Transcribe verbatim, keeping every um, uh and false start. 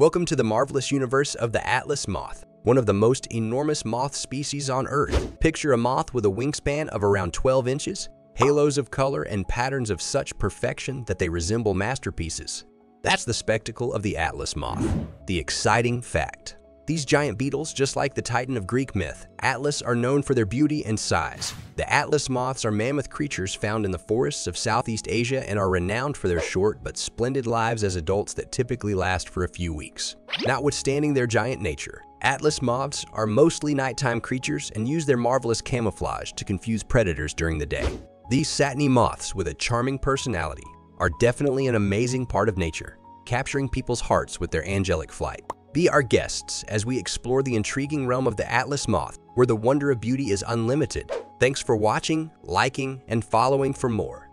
Welcome to the marvelous universe of the Atlas moth, one of the most enormous moth species on Earth. Picture a moth with a wingspan of around twelve inches, halos of color and patterns of such perfection that they resemble masterpieces. That's the spectacle of the Atlas moth. The exciting fact. These giant beetles, just like the Titan of Greek myth, Atlas, are known for their beauty and size. The Atlas moths are mammoth creatures found in the forests of Southeast Asia and are renowned for their short but splendid lives as adults that typically last for a few weeks. Notwithstanding their giant nature, Atlas moths are mostly nighttime creatures and use their marvelous camouflage to confuse predators during the day. These satiny moths with a charming personality are definitely an amazing part of nature, capturing people's hearts with their angelic flight. Be our guests as we explore the intriguing realm of the Atlas moth, where the wonder of beauty is unlimited. Thanks for watching, liking, and following for more.